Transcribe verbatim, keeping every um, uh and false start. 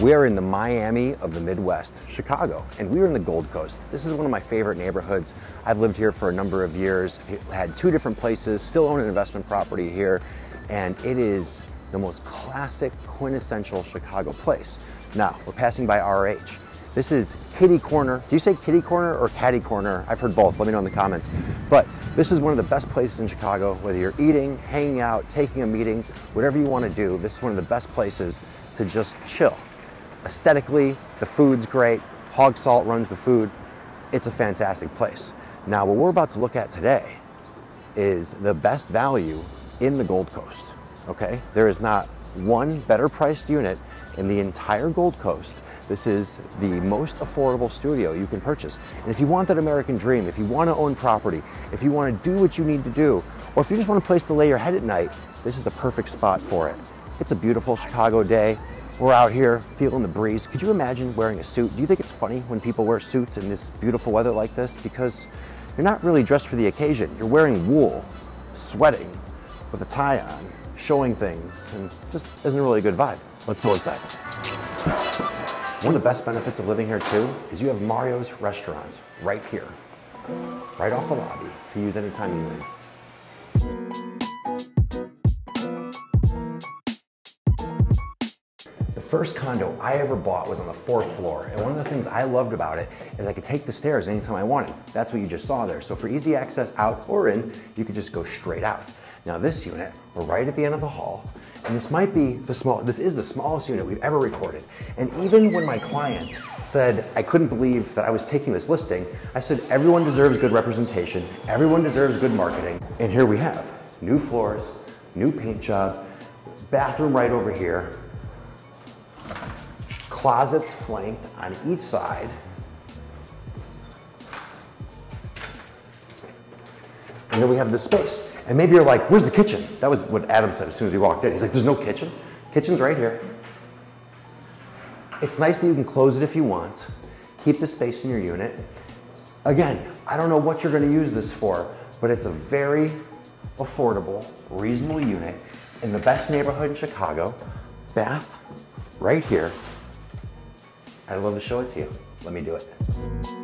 We are in the Miami of the Midwest, Chicago, and we are in the Gold Coast. This is one of my favorite neighborhoods. I've lived here for a number of years, had two different places, still own an investment property here, and it is the most classic, quintessential Chicago place. Now, we're passing by R H. This is kitty corner. Do you say kitty corner or catty corner? I've heard both, let me know in the comments. But this is one of the best places in Chicago, whether you're eating, hanging out, taking a meeting, whatever you want to do, this is one of the best places to just chill. Aesthetically, the food's great. Hogsalt runs the food. It's a fantastic place. Now, what we're about to look at today is the best value in the Gold Coast, okay? There is not one better priced unit in the entire Gold Coast. This is the most affordable studio you can purchase. And if you want that American dream, if you want to own property, if you want to do what you need to do, or if you just want a place to lay your head at night, this is the perfect spot for it. It's a beautiful Chicago day. We're out here feeling the breeze. Could you imagine wearing a suit? Do you think it's funny when people wear suits in this beautiful weather like this? Because you're not really dressed for the occasion. You're wearing wool, sweating, with a tie on, showing things, and just isn't really a good vibe. Let's go inside. One of the best benefits of living here too is you have Mario's restaurants right here, right off the lobby to use anytime you leave. The first condo I ever bought was on the fourth floor, and one of the things I loved about it is I could take the stairs anytime I wanted. That's what you just saw there. So for easy access out or in, you could just go straight out. Now this unit, we're right at the end of the hall, and this might be the small, this is the smallest unit we've ever recorded. And even when my client said I couldn't believe that I was taking this listing, I said everyone deserves good representation, everyone deserves good marketing, and here we have new floors, new paint job, bathroom right over here, closets flanked on each side. And then we have this space. And maybe you're like, where's the kitchen? That was what Adam said as soon as we walked in. He's like, there's no kitchen. Kitchen's right here. It's nice that you can close it if you want. Keep the space in your unit. Again, I don't know what you're gonna use this for, but it's a very affordable, reasonable unit in the best neighborhood in Chicago. Bath right here. I'd love to show it to you. Let me do it.